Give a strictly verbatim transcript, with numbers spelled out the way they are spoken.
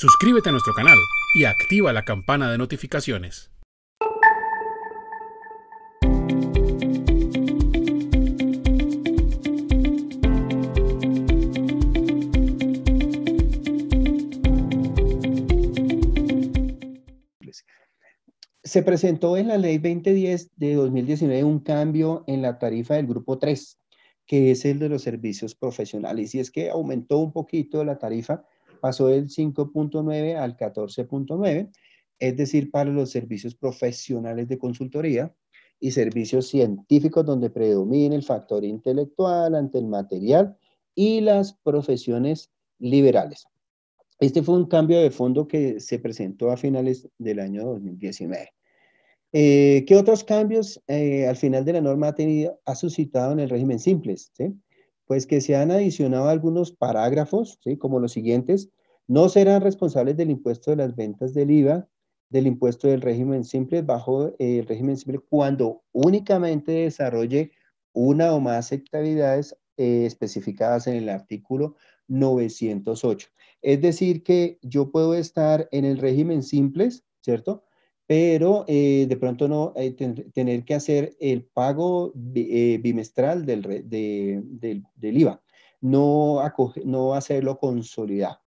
Suscríbete a nuestro canal y activa la campana de notificaciones. Se presentó en la Ley veinte diez de dos mil diecinueve un cambio en la tarifa del grupo tres, que es el de los servicios profesionales, y es que aumentó un poquito la tarifa, pasó del cinco punto nueve al catorce punto nueve, es decir, para los servicios profesionales de consultoría y servicios científicos donde predomina el factor intelectual ante el material y las profesiones liberales. Este fue un cambio de fondo que se presentó a finales del año dos mil diecinueve. Eh, ¿Qué otros cambios eh, al final de la norma ha, tenido, ha suscitado en el régimen simples? ¿Sí? Pues que se han adicionado algunos parágrafos, ¿sí?, como los siguientes. No serán responsables del impuesto de las ventas del I V A, del impuesto del régimen simple bajo eh, el régimen simple cuando únicamente desarrolle una o más actividades eh, especificadas en el artículo novecientos ocho. Es decir, que yo puedo estar en el régimen simples, ¿cierto?, pero eh, de pronto no eh, ten, tener que hacer el pago bi, eh, bimestral del, de, del, del I V A, no, acoge, no hacerlo consolidado.